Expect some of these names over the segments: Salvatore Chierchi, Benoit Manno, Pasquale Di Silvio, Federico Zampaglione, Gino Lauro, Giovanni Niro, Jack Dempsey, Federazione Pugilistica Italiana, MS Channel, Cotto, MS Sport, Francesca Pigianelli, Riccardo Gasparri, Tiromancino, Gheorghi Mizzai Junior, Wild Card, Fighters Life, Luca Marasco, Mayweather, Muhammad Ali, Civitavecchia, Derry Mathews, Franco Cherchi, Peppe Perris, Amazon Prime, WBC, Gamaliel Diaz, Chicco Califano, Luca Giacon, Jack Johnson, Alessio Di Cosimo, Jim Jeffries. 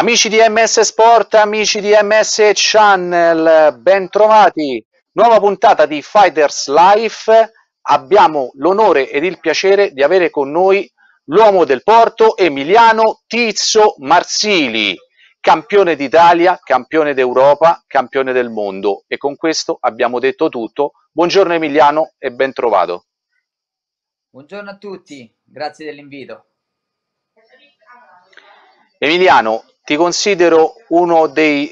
Amici di MS Sport, amici di MS Channel, bentrovati. Nuova puntata di Fighters Life. Abbiamo l'onore ed il piacere di avere con noi l'uomo del Porto, Emiliano Tizio Marsili, campione d'Italia, campione d'Europa, campione del mondo. E con questo abbiamo detto tutto. Buongiorno Emiliano e bentrovato. Buongiorno a tutti, grazie dell'invito. Emiliano, ti considero uno dei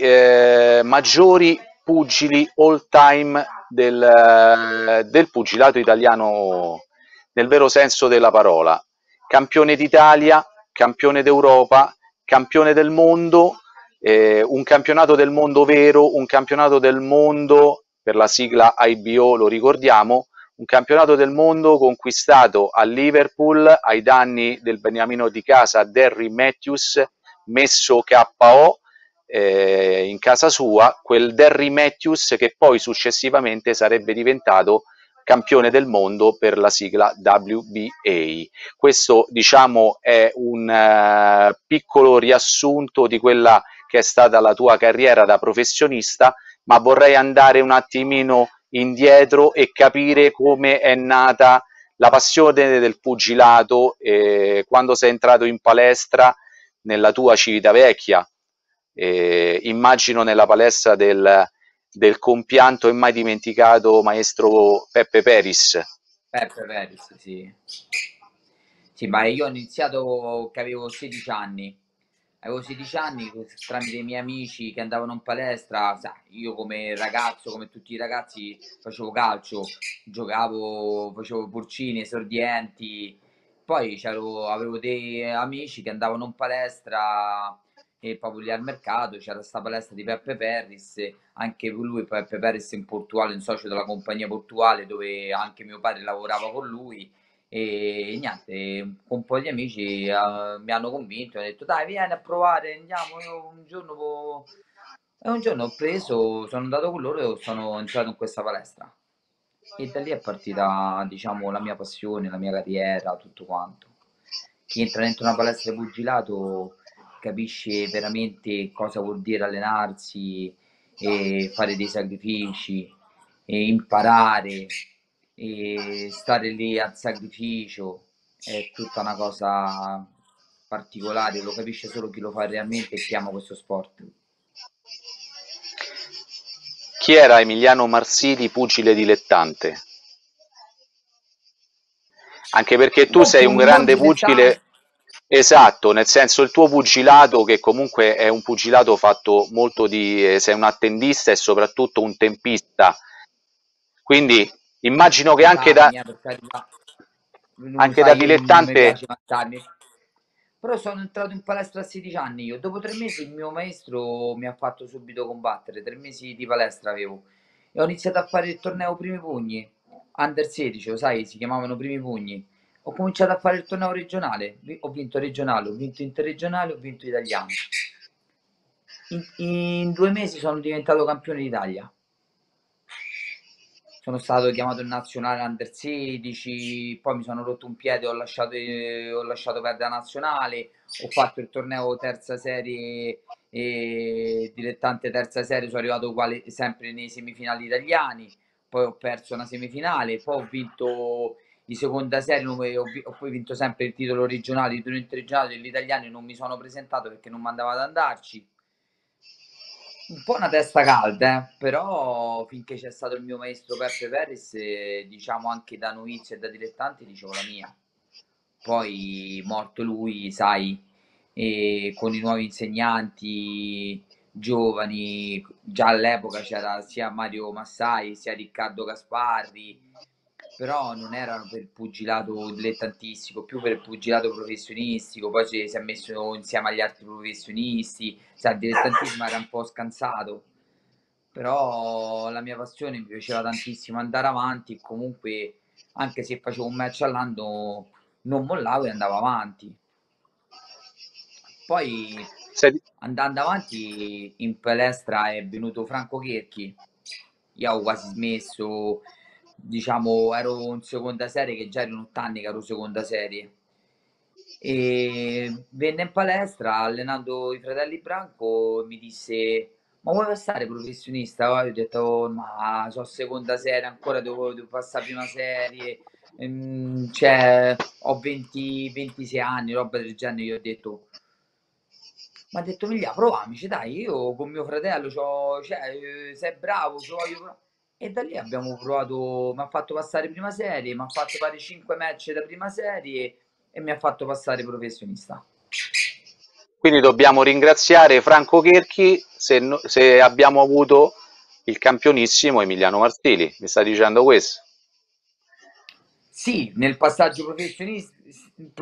maggiori pugili all time del pugilato italiano nel vero senso della parola. Campione d'Italia, campione d'Europa, campione del mondo, un campionato del mondo vero, un campionato del mondo per la sigla IBO, lo ricordiamo, un campionato del mondo conquistato a Liverpool ai danni del beniamino di casa Derry Mathews, messo KO in casa sua, quel Derry Mathews che poi successivamente sarebbe diventato campione del mondo per la sigla WBA. Questo, diciamo, è un piccolo riassunto di quella che è stata la tua carriera da professionista, ma vorrei andare un attimino indietro e capire come è nata la passione del pugilato quando sei entrato in palestra nella tua Civitavecchia, immagino nella palestra del compianto e mai dimenticato maestro Peppe Perris. Peppe Perris, sì. Sì, ma io ho iniziato che avevo 16 anni. Avevo 16 anni tramite i miei amici che andavano in palestra. Io come ragazzo, come tutti i ragazzi, facevo calcio, giocavo, facevo pulcini, esordienti. Poi avevo dei amici che andavano in palestra e proprio lì al mercato c'era sta palestra di Peppe Perris, anche lui Peppe Perris in Portuale, un socio della compagnia portuale dove anche mio padre lavorava con lui, e niente, con un po' di amici mi hanno convinto, hanno detto dai vieni a provare, andiamo. Io un giorno ho preso, sono andato con loro e sono entrato in questa palestra e da lì è partita, diciamo, la mia passione, la mia carriera, tutto quanto. Chi entra dentro una palestra di pugilato capisce veramente cosa vuol dire allenarsi e fare dei sacrifici e imparare e stare lì al sacrificio. È tutta una cosa particolare, lo capisce solo chi lo fa realmente e chi ama questo sport. Chi era Emiliano Marsili, pugile dilettante? Anche perché tu sei un grande pugile. Esatto, nel senso il tuo pugilato, che comunque è un pugilato fatto molto di... sei un attendista e soprattutto un tempista, quindi immagino che anche da dilettante... Però sono entrato in palestra a 16 anni io, dopo 3 mesi il mio maestro mi ha fatto subito combattere, 3 mesi di palestra avevo, e ho iniziato a fare il torneo primi pugni, under 16, lo sai, si chiamavano primi pugni. Ho cominciato a fare il torneo regionale, ho vinto regionale, ho vinto interregionale, ho vinto italiano. In 2 mesi sono diventato campione d'Italia. Sono stato chiamato in nazionale under 16, poi mi sono rotto un piede, ho lasciato perdere la nazionale, ho fatto il torneo terza serie, dilettante terza serie, sono arrivato sempre nei semifinali italiani, poi ho perso una semifinale, poi ho vinto... di seconda serie, ho poi vinto sempre il titolo regionale, il titolo interregionale dell'italiano, non mi sono presentato perché non mi andava ad andarci. Un po' una testa calda, però finché c'è stato il mio maestro Peppe Perris, diciamo anche da novizio e da dilettante, dicevo la mia. Poi morto lui, sai, e con i nuovi insegnanti giovani, già all'epoca c'era sia Mario Massai, sia Riccardo Gasparri, però non erano per il pugilato dilettantistico, più per il pugilato professionistico. Poi si è messo insieme agli altri professionisti, sai, il dilettantismo era un po' scansato, però la mia passione, mi piaceva tantissimo andare avanti, comunque anche se facevo un match all'anno non mollavo e andavo avanti. Poi andando avanti in palestra è venuto Franco Cherchi, io ho quasi smesso, diciamo ero in seconda serie, che già erano 8 anni che ero in seconda serie, E venne in palestra allenando i fratelli Branco e mi disse: ma vuoi passare professionista? Io ho detto: oh, ma sono seconda serie, ancora devo passare prima serie, cioè, ho 26 anni, roba del genere. Io ho detto, ma ha detto: miglia, proviamoci, dai, io con mio fratello, cioè, sei bravo, e da lì abbiamo provato, mi ha fatto passare prima serie, mi ha fatto fare 5 match da prima serie e mi ha fatto passare professionista. Quindi dobbiamo ringraziare Franco Cherchi se abbiamo avuto il campionissimo Emiliano Marsili. Mi sta dicendo questo? Sì, nel passaggio professionista.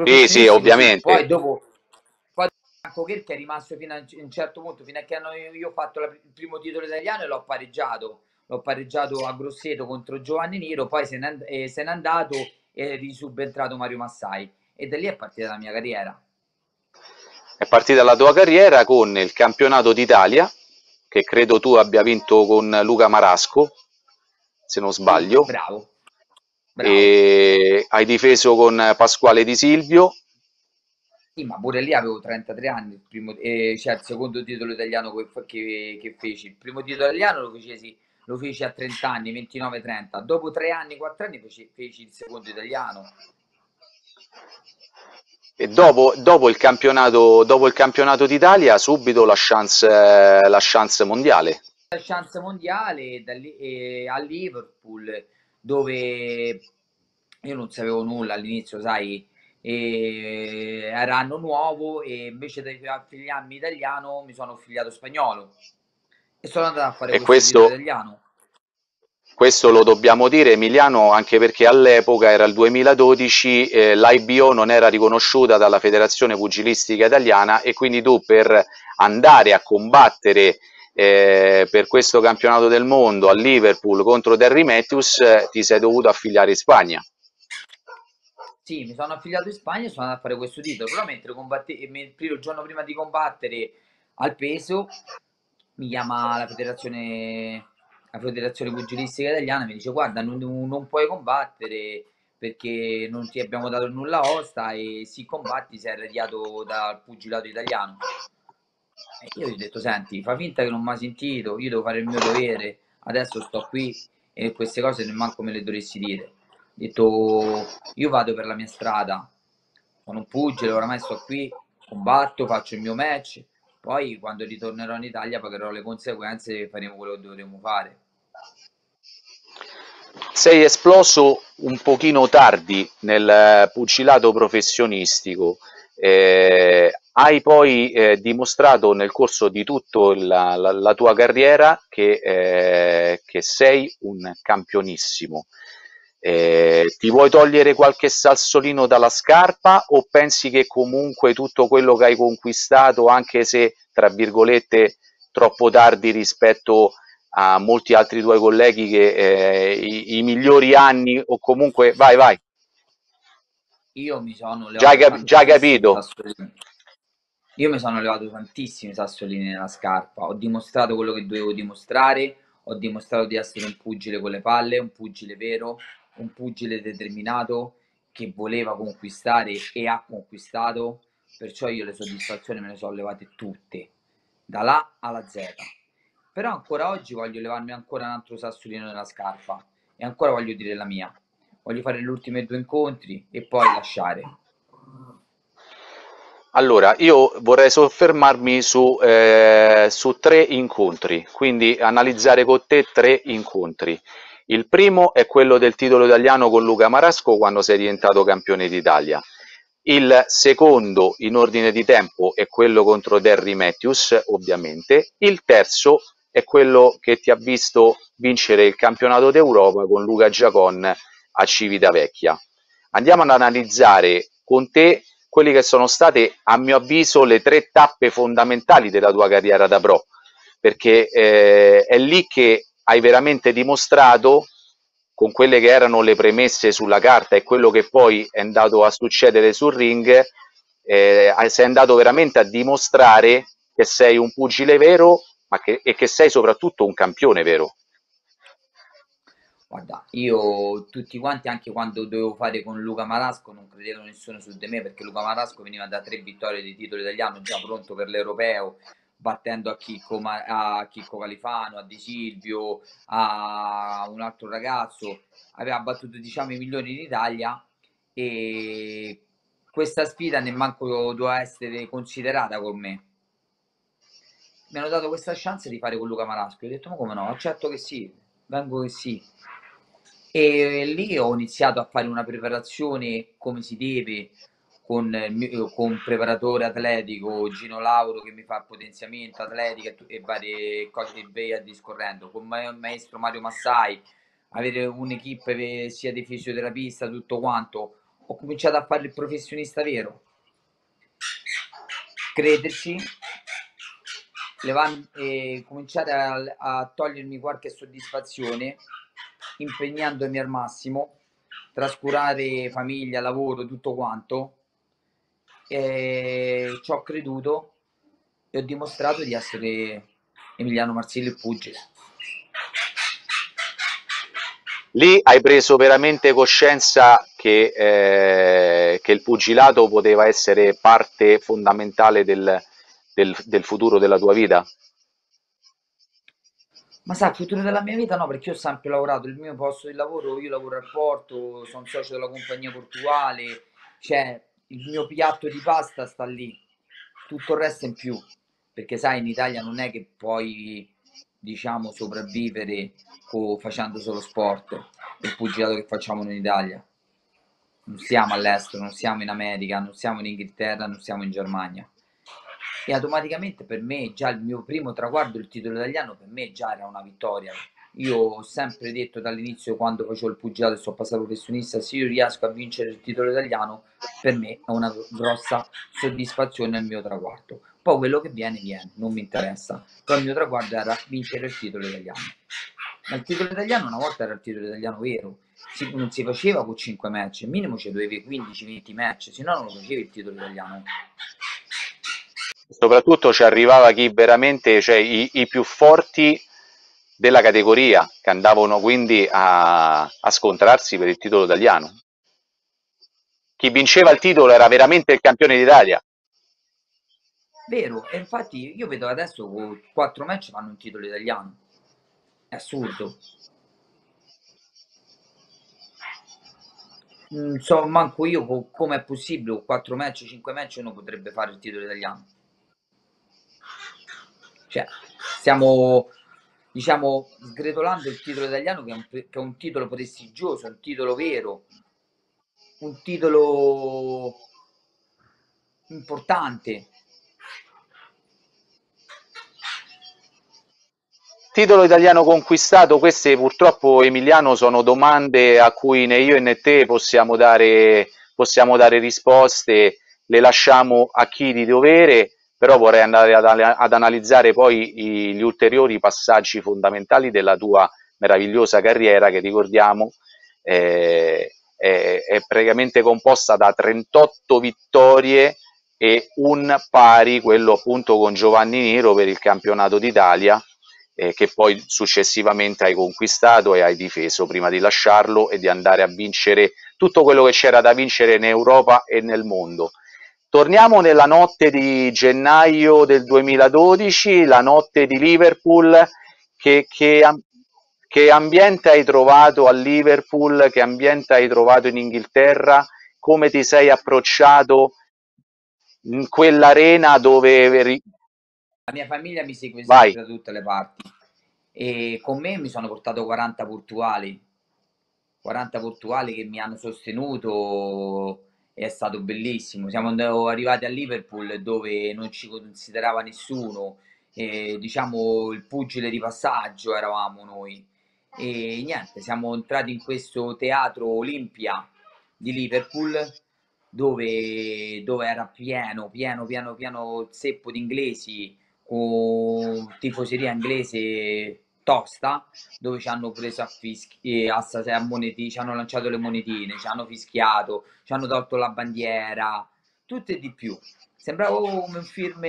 Sì, sì, ovviamente. Poi dopo Franco Cherchi è rimasto fino a un certo punto, fino a che io ho fatto il primo titolo italiano e l'ho pareggiato. L'ho pareggiato a Grosseto contro Giovanni Niro, poi se n'è andato e è risubentrato Mario Massai. E da lì è partita la mia carriera. È partita la tua carriera con il campionato d'Italia, che credo tu abbia vinto con Luca Marasco, se non sbaglio. Bravo. Bravo. E hai difeso con Pasquale Di Silvio. Sì, ma pure lì avevo 33 anni, cioè il secondo titolo italiano che feci. Il primo titolo italiano lo feci a 30 anni, 29-30. Dopo 4 anni feci il secondo italiano. E dopo il campionato d'Italia subito la chance mondiale. La chance mondiale da lì, a Liverpool, dove io non sapevo nulla all'inizio, sai, era anno nuovo e invece di affiliarmi italiano mi sono affiliato spagnolo e sono andato a fare questo italiano. Questo lo dobbiamo dire, Emiliano, anche perché all'epoca era il 2012, l'IBO non era riconosciuta dalla Federazione Pugilistica Italiana e quindi tu per andare a combattere per questo campionato del mondo a Liverpool contro Derry Mathews ti sei dovuto affiliare in Spagna. Sì, mi sono affiliato in Spagna e sono andato a fare questo titolo, però il giorno prima di combattere al peso mi chiama la Federazione Pugilistica Italiana, mi dice: guarda, non puoi combattere perché non ti abbiamo dato nulla osta e se combatti sei radiato dal pugilato italiano. E io gli ho detto: senti, fa finta che non mi ha sentito, io devo fare il mio dovere, adesso sto qui e queste cose nemmeno me le dovresti dire. Ho detto: io vado per la mia strada, sono un pugile, oramai sto qui, combatto, faccio il mio match, poi quando ritornerò in Italia pagherò le conseguenze e faremo quello che dovremo fare. Sei esploso un pochino tardi nel pugilato professionistico, hai poi dimostrato nel corso di tutta la tua carriera che sei un campionissimo. Ti vuoi togliere qualche sassolino dalla scarpa o pensi che comunque tutto quello che hai conquistato, anche se tra virgolette troppo tardi rispetto a molti altri tuoi colleghi che i migliori anni o comunque vai io mi sono già capito sassolini. Io mi sono levato tantissimi sassolini nella scarpa, ho dimostrato quello che dovevo dimostrare, ho dimostrato di essere un pugile con le palle, un pugile vero, un pugile determinato che voleva conquistare e ha conquistato, perciò io le soddisfazioni me le sono levate tutte, dall'A alla Z. Però ancora oggi voglio levarmi ancora un altro sassolino nella scarpa e ancora voglio dire la mia, voglio fare gli ultimi 2 incontri e poi lasciare. Allora, io vorrei soffermarmi su 3 incontri, quindi analizzare con te 3 incontri. Il primo è quello del titolo italiano con Luca Marasco quando sei diventato campione d'Italia. Il secondo, in ordine di tempo, è quello contro Derry Mathews, ovviamente. Il terzo è quello che ti ha visto vincere il campionato d'Europa con Luca Giacon a Civitavecchia. Andiamo ad analizzare con te quelle che sono state, a mio avviso, le 3 tappe fondamentali della tua carriera da pro, perché è lì che hai veramente dimostrato, con quelle che erano le premesse sulla carta e quello che poi è andato a succedere sul ring, sei andato veramente a dimostrare che sei un pugile vero e che sei soprattutto un campione vero. Guarda, io tutti quanti, anche quando dovevo fare con Luca Marasco, non credevo nessuno su di me, perché Luca Marasco veniva da 3 vittorie di titolo italiano, già pronto per l'europeo, battendo a Chicco Califano, a Di Silvio, a un altro ragazzo. Aveva battuto, diciamo, i migliori in Italia, e questa sfida nemmeno doveva essere considerata con me. Mi hanno dato questa chance di fare con Luca Marasco, io ho detto ma come no, accetto che sì, vengo che sì. E lì ho iniziato a fare una preparazione come si deve, con un preparatore atletico, Gino Lauro, che mi fa potenziamento atletico e varie cose e via discorrendo, con il maestro Mario Massai, avere un'equipe sia di fisioterapista, tutto quanto. Ho cominciato a fare il professionista vero, crederci, cominciare a togliermi qualche soddisfazione, impegnandomi al massimo, trascurare famiglia, lavoro, tutto quanto, e ci ho creduto e ho dimostrato di essere Emiliano Marsili e Pugile. Lì hai preso veramente coscienza che il pugilato poteva essere parte fondamentale del futuro della tua vita? Ma sai, il futuro della mia vita no, perché io ho sempre lavorato, il mio posto di lavoro, io lavoro al porto, sono socio della compagnia portuale, cioè il mio piatto di pasta sta lì, tutto il resto in più, perché sai, in Italia non è che puoi, diciamo, sopravvivere facendo solo sport, il pugilato che facciamo in Italia. Non siamo all'estero, non siamo in America, non siamo in Inghilterra, non siamo in Germania. E automaticamente per me già il mio primo traguardo, il titolo italiano, per me già era una vittoria. Io ho sempre detto dall'inizio, quando facevo il pugilato e sono passato professionista, se io riesco a vincere il titolo italiano, per me è una grossa soddisfazione al mio traguardo. Poi quello che viene, viene, non mi interessa. Però il mio traguardo era vincere il titolo italiano. Ma il titolo italiano una volta era il titolo italiano vero. Non si faceva con 5 match, al minimo ci dovevi 15-20 match, se no non lo facevi il titolo italiano. Soprattutto ci arrivava chi veramente, cioè i più forti della categoria, che andavano quindi a scontrarsi per il titolo italiano. Chi vinceva il titolo era veramente il campione d'Italia. Vero, e infatti io vedo adesso con 4 match fanno un titolo italiano, è assurdo. Non so manco io come è possibile con 4 match, 5 match uno potrebbe fare il titolo italiano. Cioè, stiamo, diciamo, sgretolando il titolo italiano, che è un titolo prestigioso, un titolo vero, un titolo importante. Titolo italiano conquistato, queste purtroppo, Emiliano, sono domande a cui né io né te possiamo dare risposte, le lasciamo a chi di dovere. Però vorrei andare ad analizzare poi gli ulteriori passaggi fondamentali della tua meravigliosa carriera, che ricordiamo è praticamente composta da 38 vittorie e un pari, quello appunto con Giovanni Niro per il campionato d'Italia, che poi successivamente hai conquistato e hai difeso prima di lasciarlo e di andare a vincere tutto quello che c'era da vincere in Europa e nel mondo. Torniamo nella notte di gennaio del 2012, la notte di Liverpool. Che ambiente hai trovato a Liverpool? Che ambiente hai trovato in Inghilterra? Come ti sei approcciato in quell'arena dove... La mia famiglia mi segue sempre da tutte le parti. E con me mi sono portato 40 portuali. 40 portuali che mi hanno sostenuto... È stato bellissimo, siamo arrivati a Liverpool dove non ci considerava nessuno, diciamo il pugile di passaggio eravamo noi, e niente, siamo entrati in questo teatro Olimpia di Liverpool dove era pieno zeppo di inglesi, con tifoseria inglese tosta, dove ci hanno preso ci hanno lanciato le monetine, ci hanno fischiato, ci hanno tolto la bandiera, tutto e di più. Sembrava come un film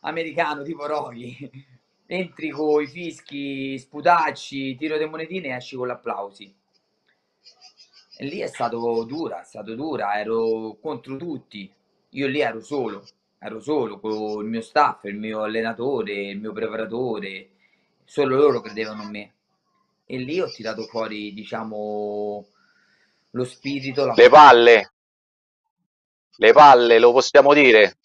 americano tipo Rocky, entri con i fischi, sputacci, tiro di monetine e esci con l'applausi. E lì è stato dura, ero contro tutti, io lì ero solo con il mio staff, il mio allenatore, il mio preparatore, solo loro credevano in me. E lì ho tirato fuori, diciamo, lo spirito. Le palle, lo possiamo dire.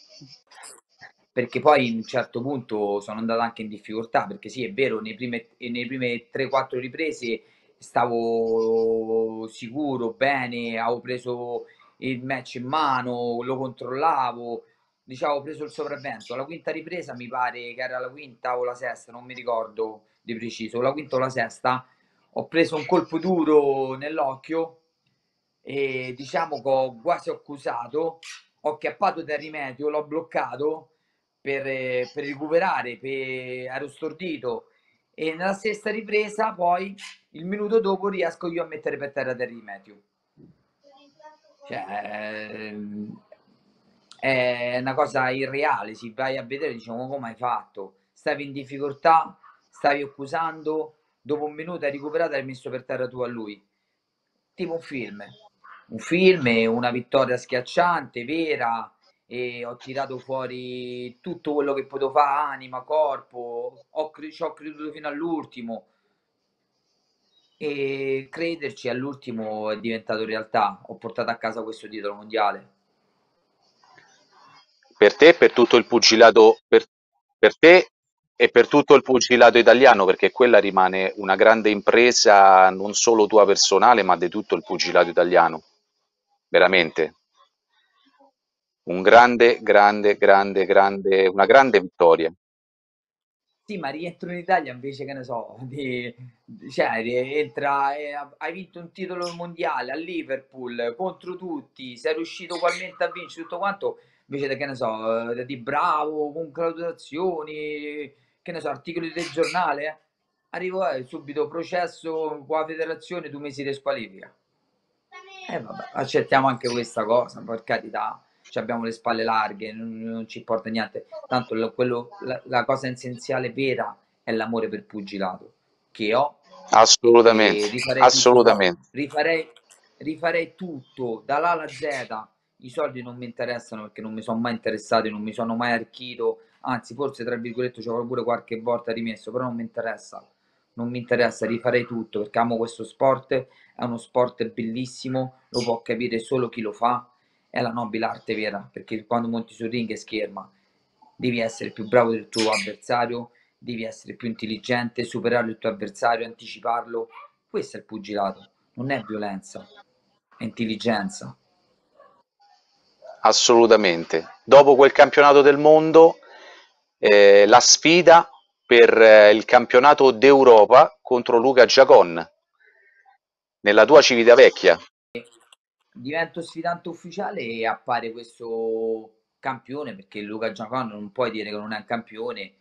Perché poi a un certo punto sono andato anche in difficoltà, perché sì, è vero, nei prime 3-4 riprese stavo sicuro, bene, avevo preso il match in mano, lo controllavo, diciamo, ho preso il sopravvento. La quinta ripresa, mi pare che era la quinta o la sesta, non mi ricordo di preciso, la quinta o la sesta, ho preso un colpo duro nell'occhio e diciamo che ho quasi accusato, ho chiappato Derry Mathews, l'ho bloccato per recuperare, ero stordito, e nella sesta ripresa poi il minuto dopo riesco io a mettere per terra Derry Mathews. Cioè, è una cosa irreale, si vai a vedere, diciamo, come hai fatto, stavi in difficoltà, stavi accusando, dopo un minuto hai recuperato e hai messo per terra tu a lui. Tipo un film, una vittoria schiacciante, vera, e ho tirato fuori tutto quello che potevo fare, anima, corpo, ci ho creduto fino all'ultimo, e crederci all'ultimo è diventato realtà, ho portato a casa questo titolo mondiale. Per te, per tutto il pugilato, per te e per tutto il pugilato italiano, perché quella rimane una grande impresa non solo tua personale, ma di tutto il pugilato italiano, veramente un grande, una grande vittoria. Sì, ma rientro in Italia invece, che ne so, cioè rientra, hai vinto un titolo mondiale a Liverpool contro tutti, sei riuscito ugualmente a vincere tutto quanto, invece, che ne so, di bravo, congratulazioni, che ne so, articoli del giornale, arrivo subito processo qua a federazione, 2 mesi di squalifica. Vabbè, accettiamo anche questa cosa, per carità, abbiamo le spalle larghe, non ci importa niente, tanto la cosa essenziale vera è l'amore per pugilato che ho, assolutamente, rifarei tutto dall'A alla Z. I soldi non mi interessano, perché non mi sono mai interessato, non mi sono mai arricchito, anzi forse tra virgolette ci avrò pure qualche volta rimesso, però non mi interessa, rifarei tutto, perché amo questo sport, è uno sport bellissimo, lo può capire solo chi lo fa. È la nobile arte vera, perché quando monti sul ring e scherma devi essere più bravo del tuo avversario, devi essere più intelligente, superare il tuo avversario, anticiparlo. Questo è il pugilato, non è violenza, è intelligenza. Assolutamente. Dopo quel campionato del mondo, la sfida per il campionato d'Europa contro Luca Giacon nella tua Civitavecchia. Divento sfidante ufficiale e appare questo campione, perché Luca Giacon non puoi dire che non è un campione, è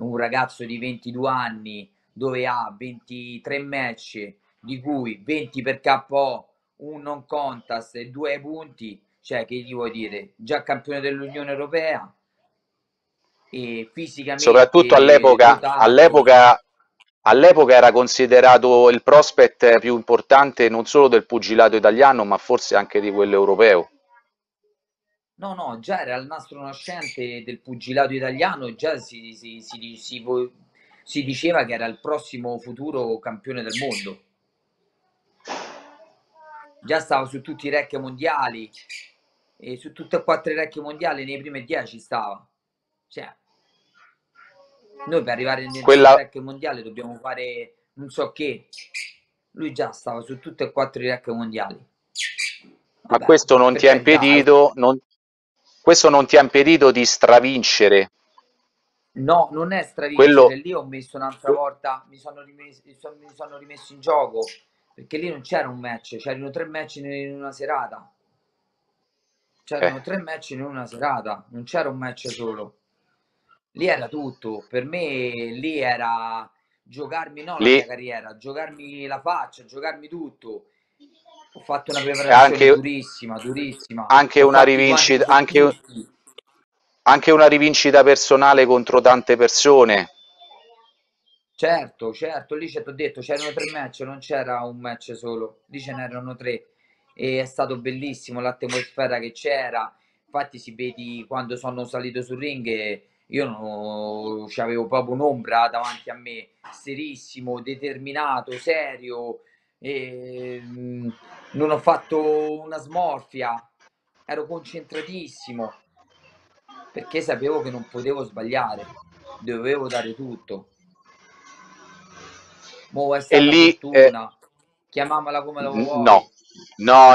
un ragazzo di 22 anni dove ha 23 match, di cui 20 per KO, un non contest e 2 punti, cioè che gli vuoi dire, già campione dell'Unione Europea, e fisicamente soprattutto all'epoca era considerato il prospect più importante non solo del pugilato italiano, ma forse anche di quello europeo. No, già era il nastro nascente del pugilato italiano, già si diceva che era il prossimo futuro campione del mondo. Già stava su tutti i ranking mondiali, e su tutte e 4 i ranking mondiali nei primi 10 stava. Cioè, noi per arrivare nel rank mondiale dobbiamo fare non so che, lui già stava su tutte e 4 i rank mondiali. Vabbè, ma questo non ti ha impedito di stravincere? No, non è stravincere, lì ho messo un'altra volta, mi sono rimesso in gioco, perché lì non c'era un match, c'erano 3 match in una serata, non c'era un match solo. Lì era tutto, per me lì era giocarmi la mia carriera, giocarmi la faccia, giocarmi tutto. Ho fatto una preparazione anche durissima. Anche una rivincita personale contro tante persone. Certo, lì ci ho detto, c'erano 3 match, non c'era un match solo, lì ce n'erano 3 e è stato bellissimo l'atmosfera che c'era, infatti si vedi quando sono salito sul ring e io non c'avevo proprio un'ombra davanti a me, serissimo, determinato, serio, e non ho fatto una smorfia, ero concentratissimo perché sapevo che non potevo sbagliare, dovevo dare tutto. E lì chiamiamola come la vuoi. No,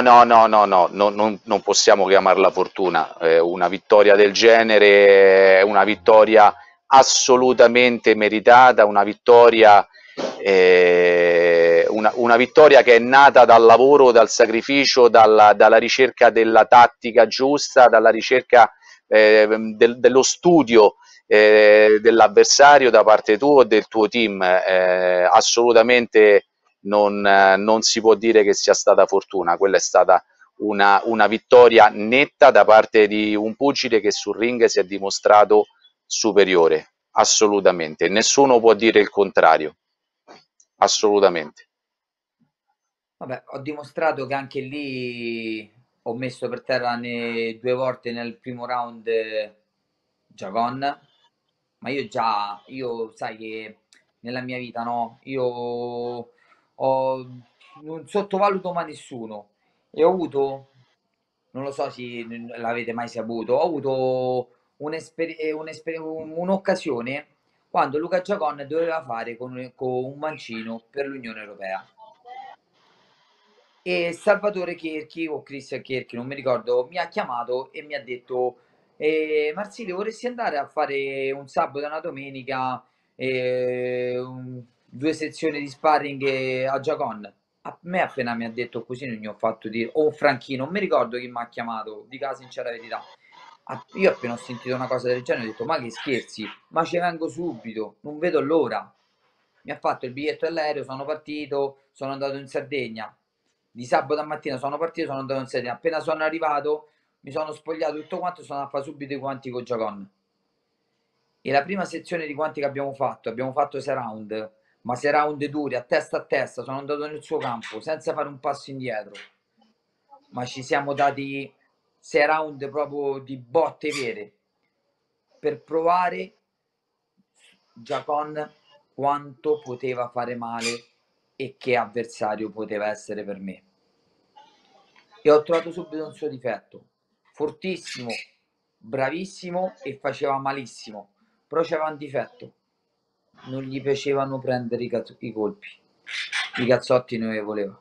non possiamo chiamarla fortuna. Una vittoria del genere è una vittoria assolutamente meritata, una vittoria che è nata dal lavoro, dal sacrificio, dalla ricerca della tattica giusta, dalla ricerca dello studio dell'avversario da parte tua e del tuo team. Assolutamente non si può dire che sia stata fortuna, quella è stata una vittoria netta da parte di un pugile che sul ring si è dimostrato superiore, assolutamente, nessuno può dire il contrario, assolutamente. Vabbè, ho dimostrato che anche lì ho messo per terra 2 volte nel primo round Giacon, ma io sai che nella mia vita, no, non sottovaluto mai nessuno e ho avuto, non lo so se l'avete mai saputo, ho avuto un'occasione quando Luca Giacon doveva fare con un mancino per l'Unione Europea e Salvatore Chierchi o Christian Chierchi, non mi ricordo, mi ha chiamato e mi ha detto: Marsili, vorresti andare a fare un sabato e una domenica 2 sezioni di sparring a Giacon? A me appena mi ha detto così non gli ho fatto dire, o Franchino, non mi ricordo chi mi ha chiamato, dica la sincera verità, io appena ho sentito una cosa del genere ho detto: ma che scherzi, ma ci vengo subito, non vedo l'ora. Mi ha fatto il biglietto dell'aereo, sono partito, sono andato in Sardegna, di sabato mattina sono partito, sono andato in Sardegna, appena sono arrivato mi sono spogliato tutto quanto e sono a fare subito i guanti con Giacon. E la prima sezione di guanti che abbiamo fatto 6 round, ma 6 round duri, a testa, sono andato nel suo campo senza fare un passo indietro. Ma ci siamo dati 6 round proprio di botte vere per provare Giacon quanto poteva fare male e che avversario poteva essere per me. E ho trovato subito un suo difetto. Fortissimo, bravissimo e faceva malissimo, però c'era un difetto: non gli piacevano prendere i colpi, i cazzotti non li voleva,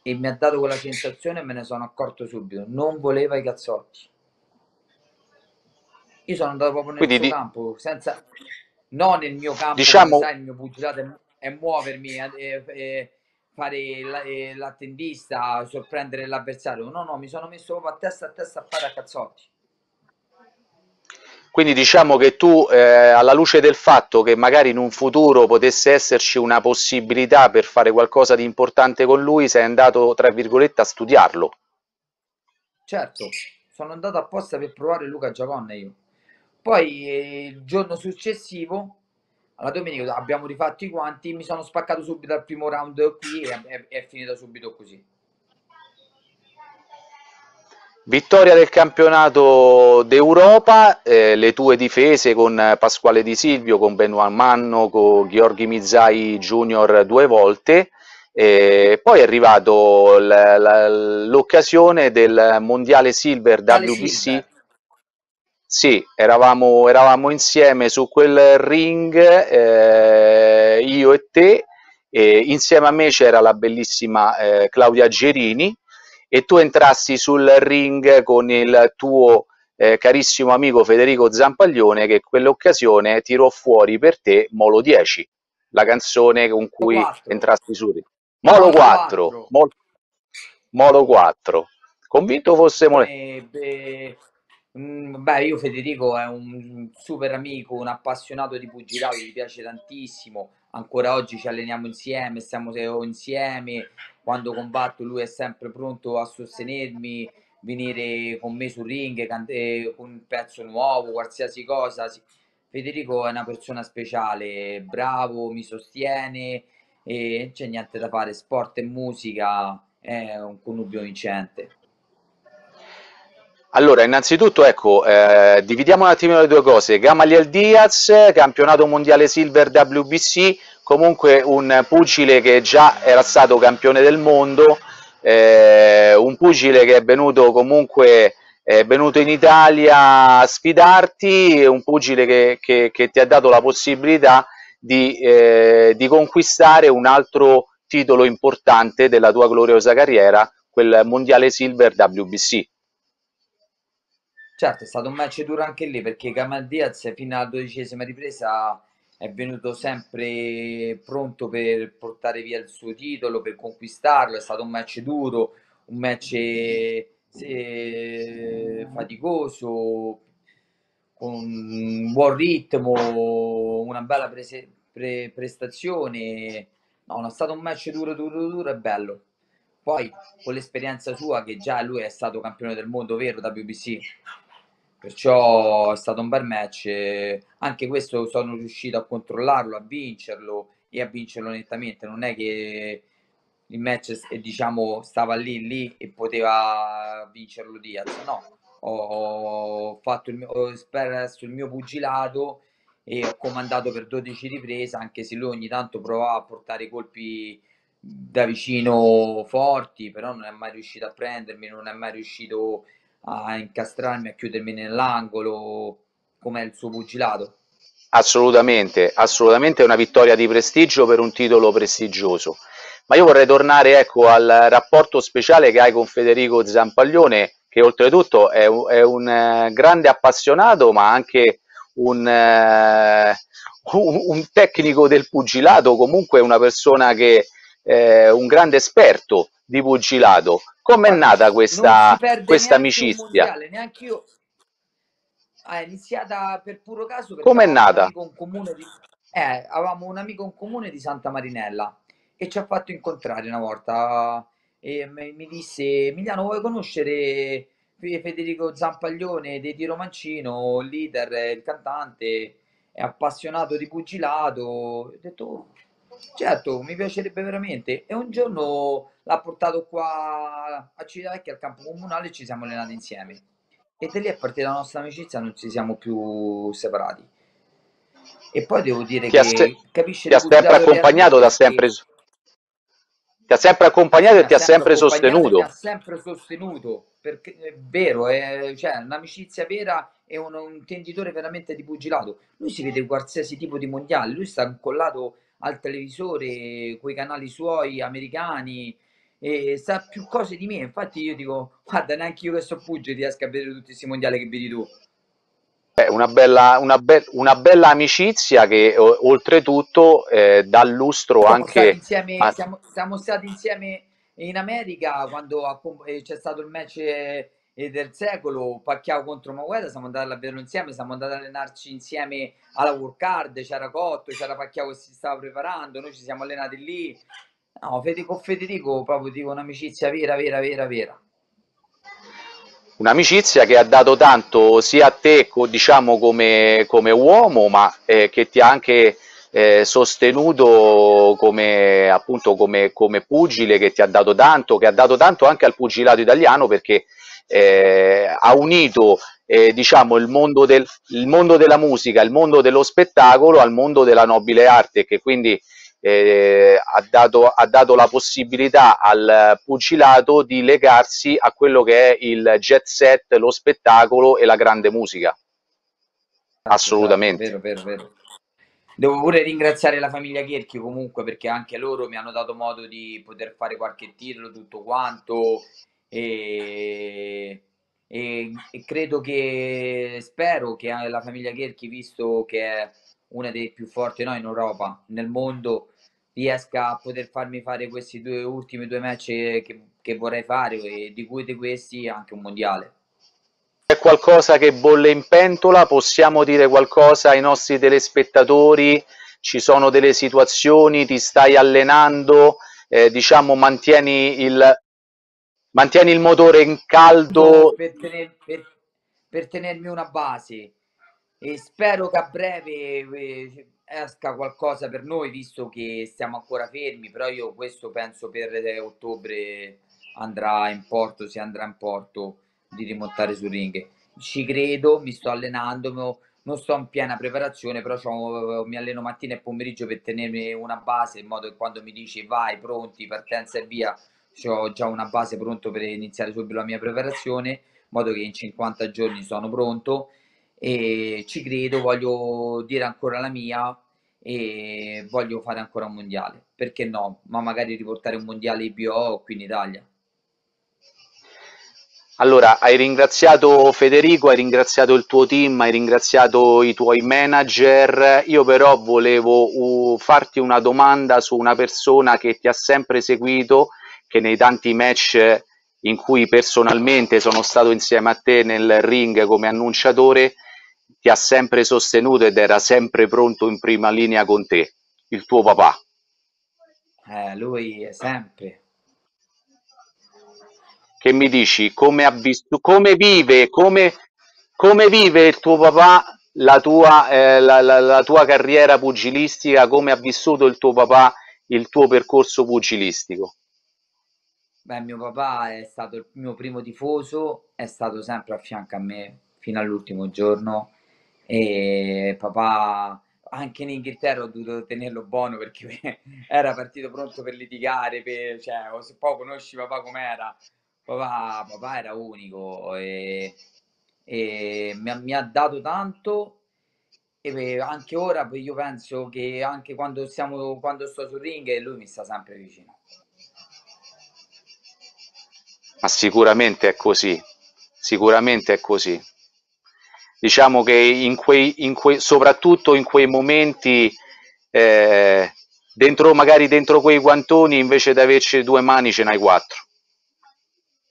e mi ha dato quella sensazione e me ne sono accorto subito, non voleva i cazzotti. Io sono andato proprio nel mio campo, senza, non nel mio campo, diciamo, sai, il mio pugilato è muovermi, fare l'attendista, sorprendere l'avversario. No, mi sono messo proprio a testa a fare a cazzotti. Quindi diciamo che tu, alla luce del fatto che magari in un futuro potesse esserci una possibilità per fare qualcosa di importante con lui, sei andato, tra virgolette, a studiarlo. Certo, sono andato apposta per provare Luca Giacon io. Poi il giorno successivo, alla domenica, abbiamo rifatto i guanti, mi sono spaccato subito al primo round qui e è finita subito così. Vittoria del campionato d'Europa, le tue difese con Pasquale Di Silvio, con Benoit Manno, con Gheorghi Mizzai Junior 2 volte, poi è arrivato l'occasione del mondiale Silver WBC. Silver. Sì, eravamo insieme su quel ring, io e te, e insieme a me c'era la bellissima Claudia Gerini, e tu entrassi sul ring con il tuo carissimo amico Federico Zampaglione, che in quell'occasione tirò fuori per te Molo 10, la canzone con cui entrasti sul ring. Molo 4. Convinto fosse Molo. Beh, io Federico è un super amico, un appassionato di pugilato, mi piace tantissimo, ancora oggi ci alleniamo insieme, stiamo insieme, quando combatto lui è sempre pronto a sostenermi, venire con me sul ring con un pezzo nuovo, qualsiasi cosa. Federico è una persona speciale, bravo, mi sostiene e c'è niente da fare, sport e musica è un connubio vincente. Allora, innanzitutto, ecco, dividiamo un attimino le due cose. Gamaliel Diaz, campionato mondiale Silver WBC, comunque un pugile che già era stato campione del mondo, un pugile che è venuto comunque, è venuto in Italia a sfidarti, un pugile che ti ha dato la possibilità di conquistare un altro titolo importante della tua gloriosa carriera, quel mondiale Silver WBC. Certo, è stato un match duro anche lì, perché Gamal Diaz fino alla 12ª ripresa è venuto sempre pronto per portare via il suo titolo, per conquistarlo. È stato un match duro, un match faticoso, con un buon ritmo, una bella prestazione. No, è stato un match duro e bello. Poi con l'esperienza sua, che già lui è stato campione del mondo vero da WBC, perciò è stato un bel match, anche questo sono riuscito a controllarlo, a vincerlo e a vincerlo nettamente. Non è che il match, diciamo, stava lì e poteva vincerlo Diaz, no, ho fatto il mio, ho espresso il mio pugilato e ho comandato per 12 riprese, anche se lui ogni tanto provava a portare colpi da vicino forti, però non è mai riuscito a prendermi, non è mai riuscito a incastrarmi, a chiudermi nell'angolo, come è il suo pugilato. Assolutamente, assolutamente, è una vittoria di prestigio per un titolo prestigioso. Ma io vorrei tornare, ecco, al rapporto speciale che hai con Federico Zampaglione, che oltretutto è un grande appassionato, ma anche un tecnico del pugilato, comunque una persona che è un grande esperto di pugilato. Com'è nata questa amicizia? Mondiale, neanche io. È iniziata per puro caso. Com'è nata? Avevamo un amico in comune di Santa Marinella e ci ha fatto incontrare una volta e mi disse: Emiliano, vuoi conoscere Federico Zampaglione di Tiromancino, il leader, il cantante, è appassionato di pugilato? Ho detto: oh, certo, mi piacerebbe veramente. E un giorno l'ha portato qua a Civitavecchia al campo comunale e ci siamo allenati insieme, e da lì è partita la nostra amicizia, non ci siamo più separati. E poi devo dire che capisce, ti ha sempre accompagnato, ti ha sempre accompagnato e ti ha sempre sostenuto. Ti ha sempre sostenuto, perché è vero, cioè, un'amicizia vera e un tenditore veramente di pugilato. Lui si vede qualsiasi tipo di mondiale, lui sta incollato al televisore, quei canali suoi americani, e sa più cose di me. Infatti io dico: guarda, neanche io che so pugile riesco a vedere tutti questi mondiali che vedi tu. Una bella amicizia che oltretutto dà lustro. Siamo stati insieme in America quando c'è stato il match del secolo, Pacquiao contro Mayweather, siamo andati a vederlo insieme, siamo andati ad allenarci insieme alla Wild Card, c'era Cotto, c'era Pacquiao che si stava preparando, noi ci siamo allenati lì. No, Federico proprio dico un'amicizia vera. Un'amicizia che ha dato tanto sia a te, diciamo, come uomo, ma che ti ha anche sostenuto come, appunto, come pugile, che ti ha dato tanto, che ha dato tanto anche al pugilato italiano, perché ha unito diciamo il mondo della musica, il mondo dello spettacolo al mondo della nobile arte, che quindi ha dato la possibilità al pugilato di legarsi a quello che è il jet set, lo spettacolo e la grande musica. Assolutamente. Vero. Devo pure ringraziare la famiglia Chierchi, comunque, perché anche loro mi hanno dato modo di poter fare qualche titolo, tutto quanto. E credo che, spero che la famiglia Chierchi, visto che è una dei più forti, no, in Europa, nel mondo, riesca a poter farmi fare questi ultimi due match che vorrei fare, e di cui di questi anche un mondiale. C'è qualcosa che bolle in pentola? Possiamo dire qualcosa ai nostri telespettatori? Ci sono delle situazioni, ti stai allenando, diciamo, mantieni il motore in caldo per tenermi una base, e spero che a breve esca qualcosa per noi, visto che siamo ancora fermi, però io questo penso per ottobre andrà in porto, se andrà in porto, di rimontare su ring. Ci credo, mi sto allenando, non sto in piena preparazione, però mi alleno mattina e pomeriggio per tenermi una base, in modo che quando mi dici vai, pronti, partenza e via, ho già una base pronta per iniziare subito la mia preparazione, in modo che in 50 giorni sono pronto. E ci credo, voglio dire ancora la mia e voglio fare ancora un mondiale, perché no? Ma magari riportare un mondiale IBO qui in Italia. Allora, hai ringraziato Federico, hai ringraziato il tuo team, hai ringraziato i tuoi manager. Io però volevo farti una domanda su una persona che ti ha sempre seguito, che nei tanti match in cui personalmente sono stato insieme a te nel ring come annunciatore, ti ha sempre sostenuto ed era sempre pronto in prima linea con te, il tuo papà. Lui è sempre. Che mi dici, come ha visto, come vive il tuo papà la tua carriera pugilistica, come ha vissuto il tuo papà il tuo percorso pugilistico? Beh, mio papà è stato il mio primo tifoso, è stato sempre a fianco a me fino all'ultimo giorno, e papà anche in Inghilterra ho dovuto tenerlo buono perché era partito pronto per litigare, cioè, se poi conosci papà com'era, papà era unico e mi ha dato tanto, e anche ora io penso che anche quando sto sul ring lui mi sta sempre vicino. Ma sicuramente è così, sicuramente è così. Diciamo che soprattutto in quei momenti, magari dentro quei guantoni, invece di averci due mani ce n'hai quattro.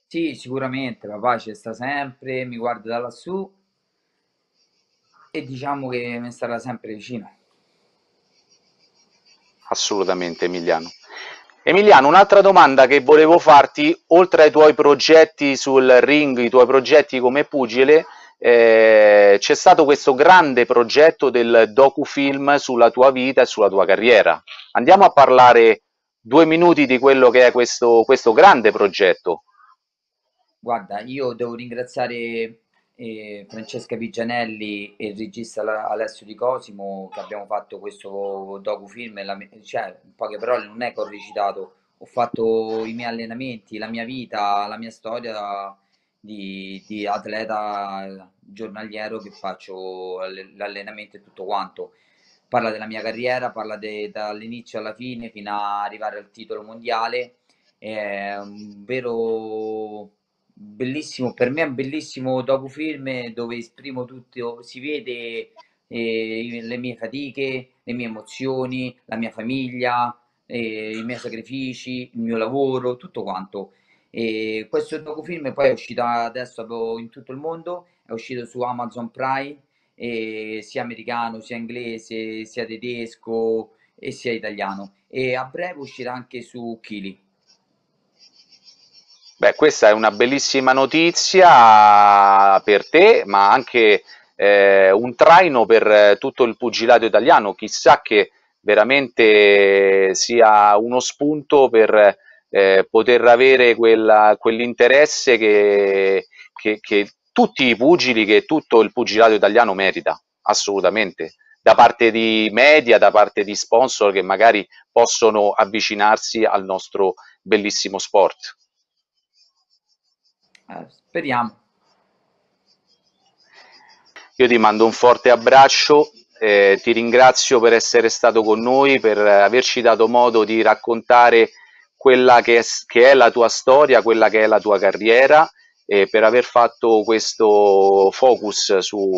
Sì, sicuramente, papà ci sta sempre, mi guarda da lassù e diciamo che mi sarà sempre vicino. Assolutamente, Emiliano. Emiliano, un'altra domanda che volevo farti, oltre ai tuoi progetti sul ring, i tuoi progetti come pugile, c'è stato questo grande progetto del docufilm sulla tua vita e sulla tua carriera. Andiamo a parlare 2 minuti di quello che è questo grande progetto. Guarda, io devo ringraziare Francesca Pigianelli e il regista Alessio Di Cosimo, che abbiamo fatto questo docufilm, cioè in poche parole non è che ho recitato, ho fatto i miei allenamenti, la mia vita, la mia storia di atleta giornaliero che faccio l'allenamento e tutto quanto. Parla della mia carriera, parla dall'inizio alla fine fino a arrivare al titolo mondiale, è un vero... bellissimo, per me è un bellissimo docufilm dove esprimo tutto, si vede le mie fatiche, le mie emozioni, la mia famiglia, i miei sacrifici, il mio lavoro, tutto quanto. Questo docufilm poi è uscito adesso in tutto il mondo, è uscito su Amazon Prime, sia americano, sia inglese, sia tedesco e sia italiano, e a breve uscirà anche su Kili. Beh, questa è una bellissima notizia per te, ma anche un traino per tutto il pugilato italiano. Chissà che veramente sia uno spunto per poter avere quell'interesse che tutti i pugili, che tutto il pugilato italiano merita, assolutamente, da parte di media, da parte di sponsor che magari possono avvicinarsi al nostro bellissimo sport. Speriamo. Io ti mando un forte abbraccio, ti ringrazio per essere stato con noi, per averci dato modo di raccontare quella che è la tua storia, quella che è la tua carriera, e per aver fatto questo focus su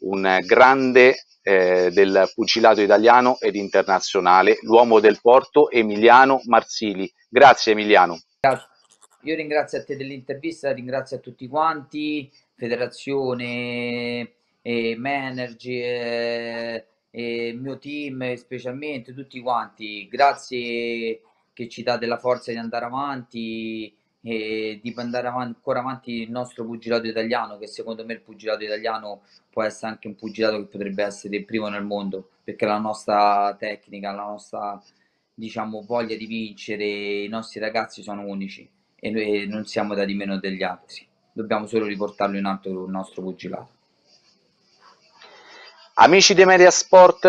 un grande del pugilato italiano ed internazionale, l'uomo del porto Emiliano Marsili. Grazie Emiliano. Grazie. Io ringrazio a te dell'intervista, ringrazio a tutti quanti, federazione, manager, mio team specialmente, tutti quanti. Grazie che ci date la forza di andare avanti e di andare ancora avanti il nostro pugilato italiano, che secondo me il pugilato italiano può essere anche un pugilato che potrebbe essere il primo nel mondo, perché la nostra tecnica, la nostra, diciamo, voglia di vincere, i nostri ragazzi sono unici e noi non siamo da di meno degli altri, dobbiamo solo riportarlo in alto il nostro pugilato. Amici di Media Sport,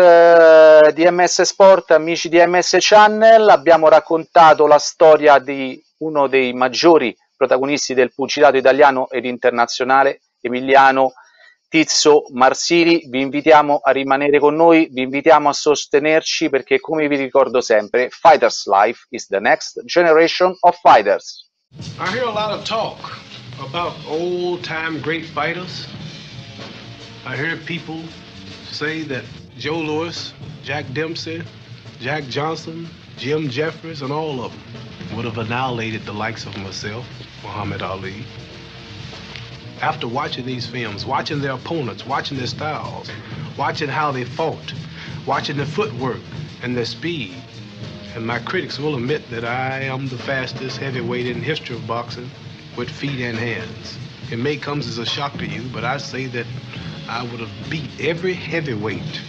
di MS Sport, amici di MS Channel, abbiamo raccontato la storia di uno dei maggiori protagonisti del pugilato italiano ed internazionale, Emiliano Tizio Marsili. Vi invitiamo a rimanere con noi, vi invitiamo a sostenerci perché, come vi ricordo sempre, Fighters Life is the next generation of fighters. I hear a lot of talk about old time great fighters. I hear people say that Joe Louis, Jack Dempsey, Jack Johnson, Jim Jeffries, and all of them would have annihilated the likes of myself, Muhammad Ali. After watching these films, watching their opponents, watching their styles, watching how they fought, watching their footwork and their speed, and my critics will admit that I am the fastest heavyweight in the history of boxing with feet and hands. It may come as a shock to you, but I say that I would have beat every heavyweight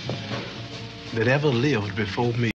that ever lived before me.